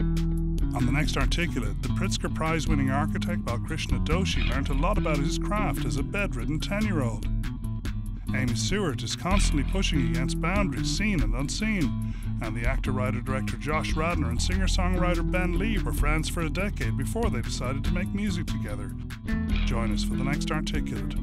On the next Articulate, the Pritzker Prize-winning architect Balkrishna Doshi learned a lot about his craft as a bedridden 10-year-old. Amy Seiwert is constantly pushing against boundaries, seen and unseen, and the actor-writer-director Josh Radnor and singer-songwriter Ben Lee were friends for a decade before they decided to make music together. Join us for the next Articulate.